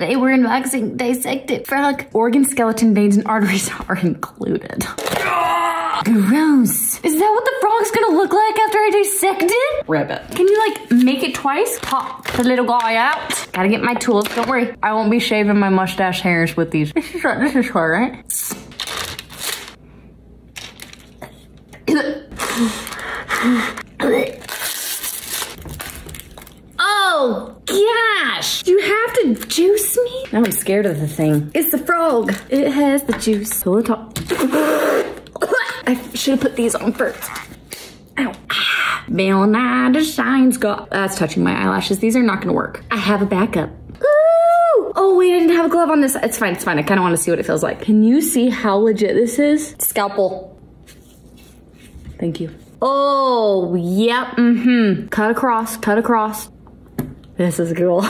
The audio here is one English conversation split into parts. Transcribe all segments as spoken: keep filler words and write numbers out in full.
Today we're unboxing Dissect It Frog. Organ, skeleton, veins, and arteries are included. Gross. Is that what the frog's gonna look like after I dissect it? Ribbit. Can you like make it twice? Pop the little guy out. Gotta get my tools, don't worry. I won't be shaving my mustache hairs with these. This is, this is hard, right? Oh gosh, you have to juice me? Now I'm scared of the thing. It's the frog. It has the juice. Pull the top. I should have put these on first. Ow. Ah, Bill Nye the Science Guy. That's touching my eyelashes. These are not gonna work. I have a backup. Ooh. Oh wait, I didn't have a glove on this. It's fine, it's fine. I kinda wanna see what it feels like. Can you see how legit this is? Scalpel. Thank you. Oh, yep, mm-hmm. Cut across, cut across. This is cool.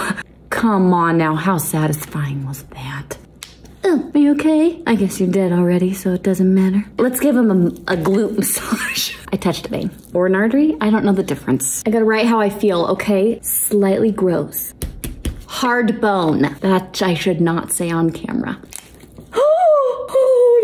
Come on now, how satisfying was that? Oh, are you okay? I guess you're dead already, so it doesn't matter. Let's give him a, a glute massage. I touched a vein. Or an artery, I don't know the difference. I gotta write how I feel, okay? Slightly gross. Hard bone. That I should not say on camera. Oh,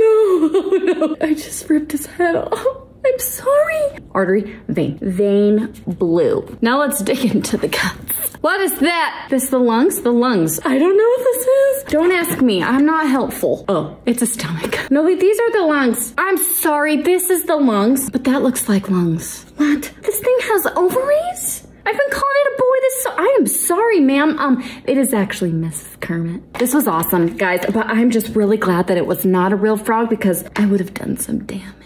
no, oh no. I just ripped his head off. I'm sorry. Artery, vein, vein, blue. Now let's dig into the guts. What is that? This the lungs? The lungs. I don't know what this is. Don't ask me, I'm not helpful. Oh, it's a stomach. No, wait, these are the lungs. I'm sorry, this is the lungs. But that looks like lungs. What? This thing has ovaries? I've been calling it a boy this so- I am sorry, ma'am. Um, it is actually Missus Kermit. This was awesome, guys, but I'm just really glad that it was not a real frog because I would have done some damage.